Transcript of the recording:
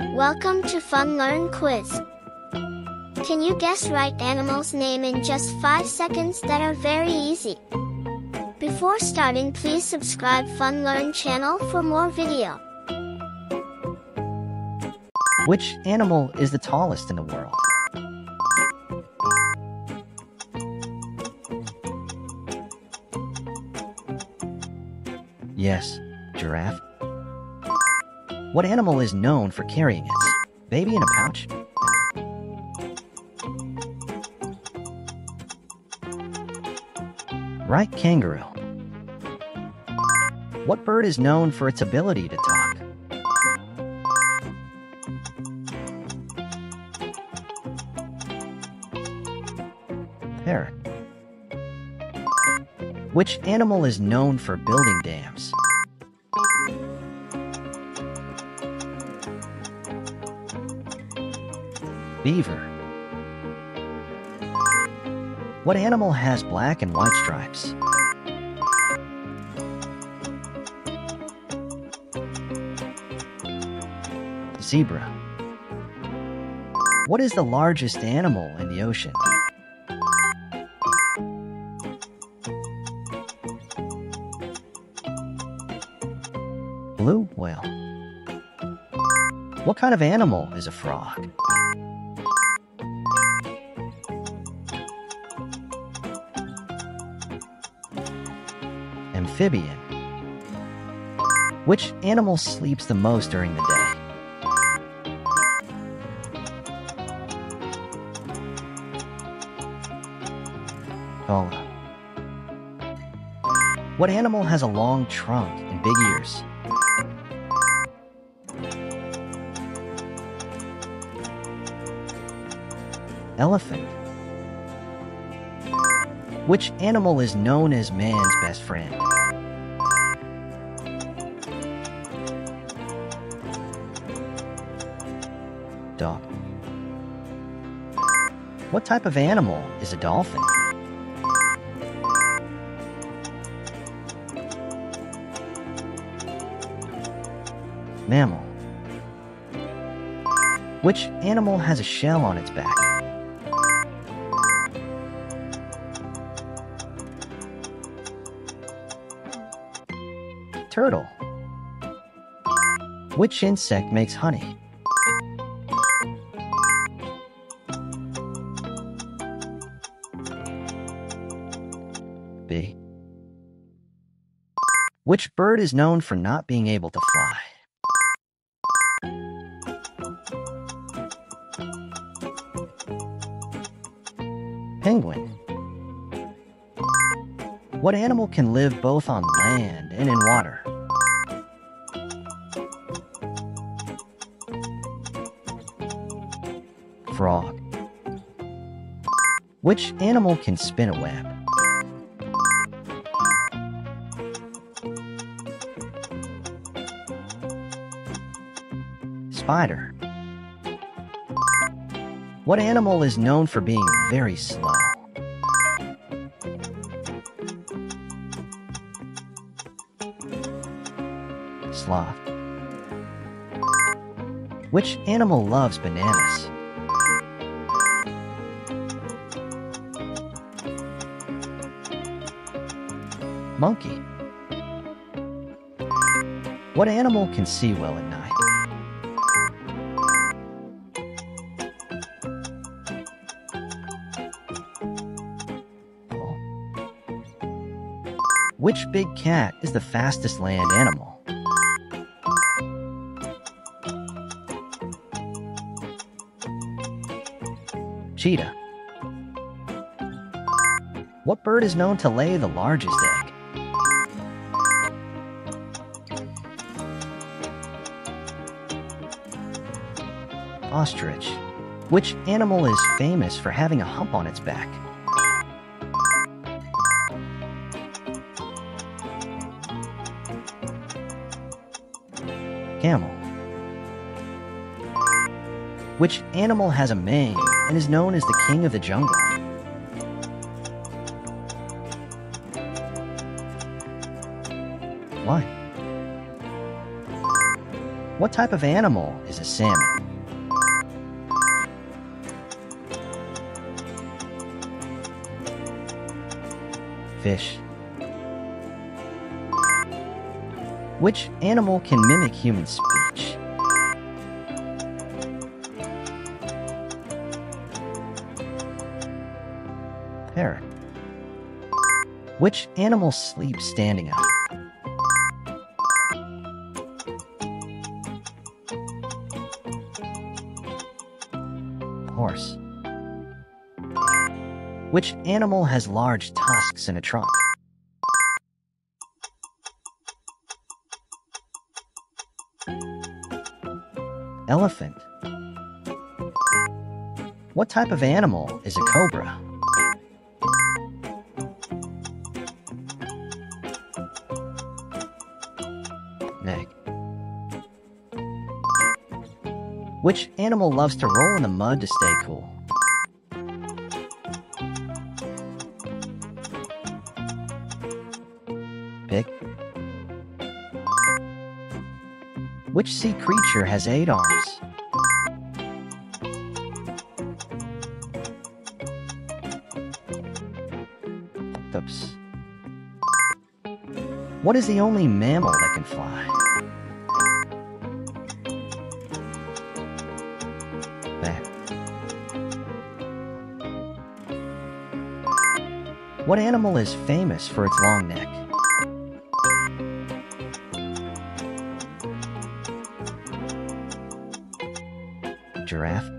Welcome to FunLearn Quiz. Can you guess right animal's name in just 5 seconds that are very easy? Before starting, please subscribe FunLearn channel for more video. Which animal is the tallest in the world? Yes, giraffe. What animal is known for carrying its baby in a pouch? Right, kangaroo. What bird is known for its ability to talk? Parrot. Which animal is known for building dams? Beaver. What animal has black and white stripes? Zebra. What is the largest animal in the ocean? Blue whale. What kind of animal is a frog? Amphibian. Which animal sleeps the most during the day? Koala. What animal has a long trunk and big ears? Elephant. Which animal is known as man's best friend? Dog. What type of animal is a dolphin? Mammal. Which animal has a shell on its back? Turtle. Which insect makes honey? Bee. Which bird is known for not being able to fly? Penguin. What animal can live both on land and in water? Frog. Which animal can spin a web? Spider. What animal is known for being very slow? Sloth. Which animal loves bananas? Monkey. What animal can see well at night? Bull. Which big cat is the fastest land animal? Cheetah. What bird is known to lay the largest egg? Ostrich. Which animal is famous for having a hump on its back? Camel. Which animal has a mane and is known as the king of the jungle? Lion. What type of animal is a salmon? Fish. Which animal can mimic human speech? Parrot. Which animal sleeps standing up? Horse. Which animal has large tusks in a trunk? Elephant. What type of animal is a cobra? Snake. Which animal loves to roll in the mud to stay cool? Pig. Which sea creature has 8 arms? Oops. What is the only mammal that can fly? Bat. What animal is famous for its long neck? Giraffe.